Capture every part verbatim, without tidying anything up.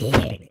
here. Here.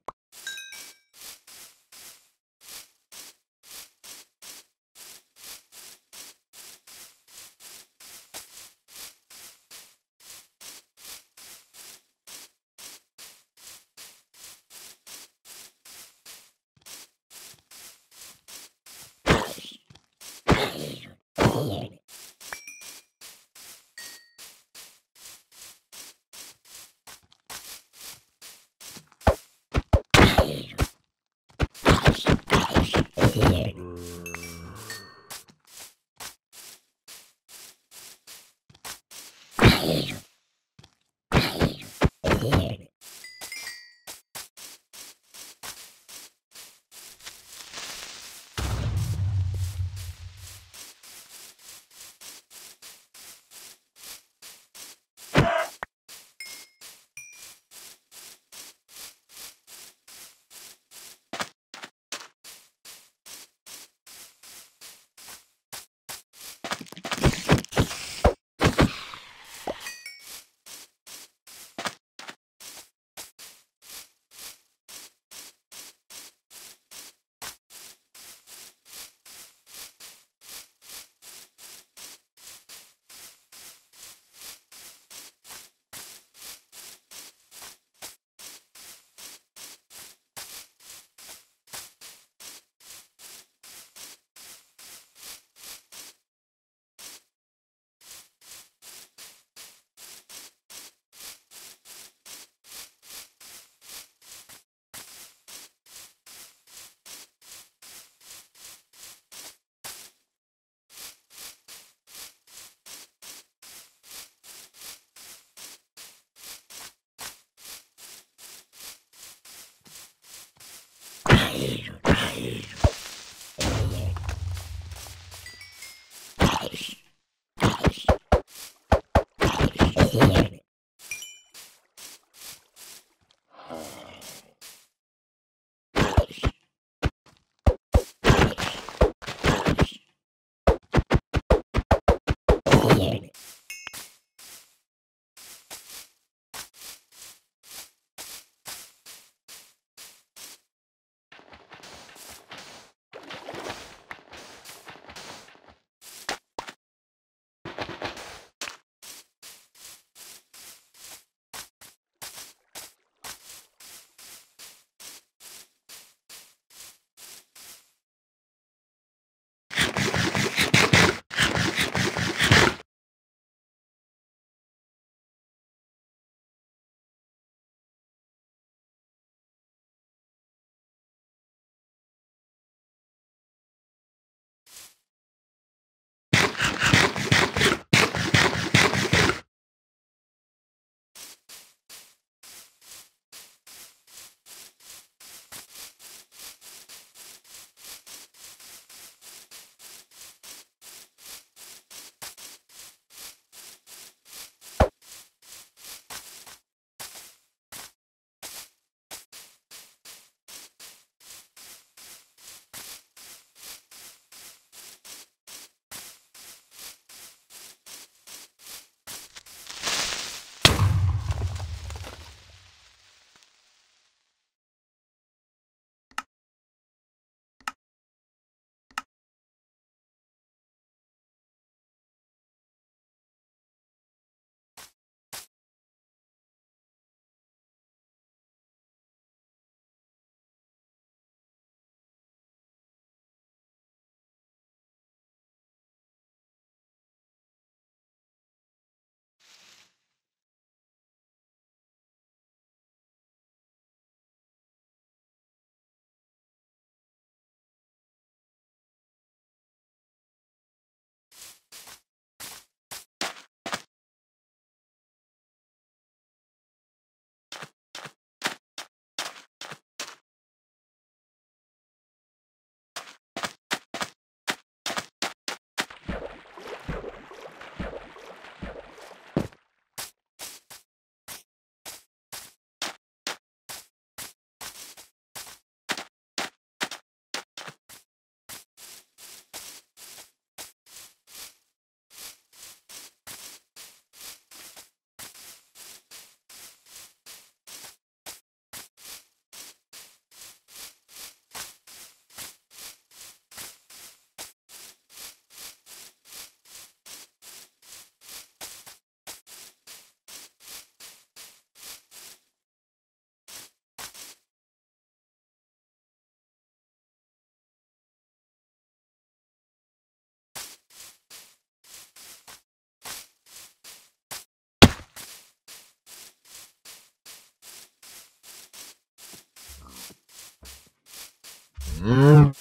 Mm-hmm.